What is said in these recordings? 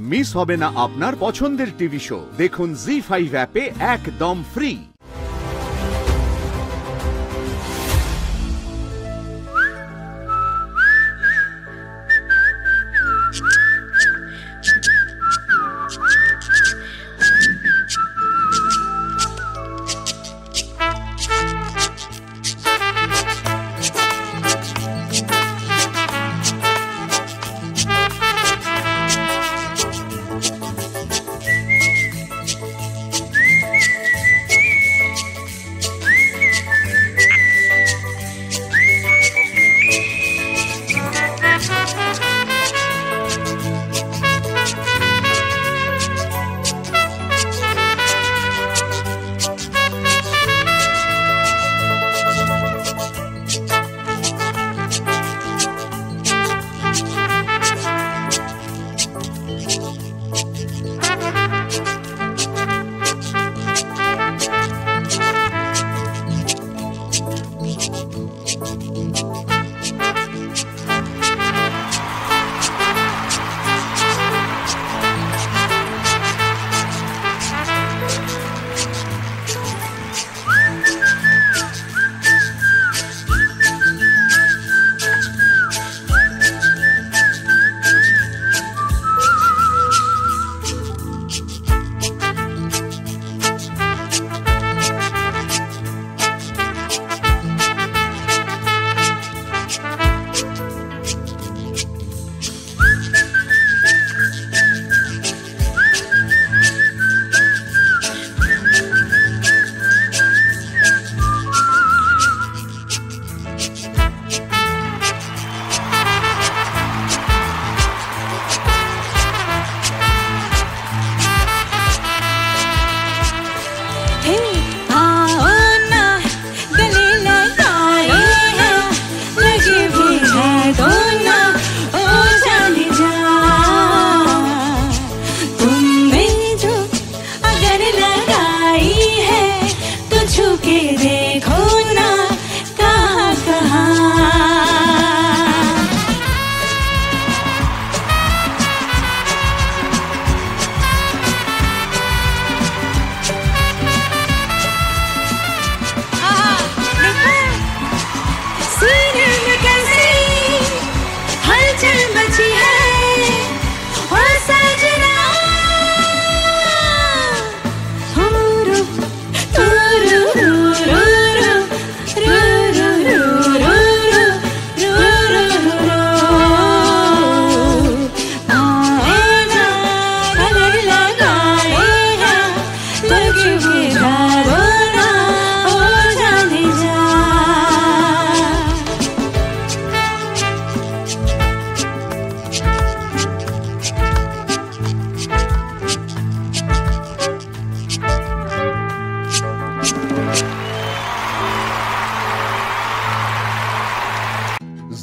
Miss होबे ना आपनार पछंदेर टीवी शो देखुन जी5 ऐपे एकदम फ्री।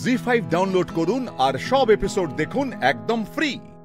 जी5 डाउनलोड करुन और सब एपिसोड देखुन एकदम फ्री।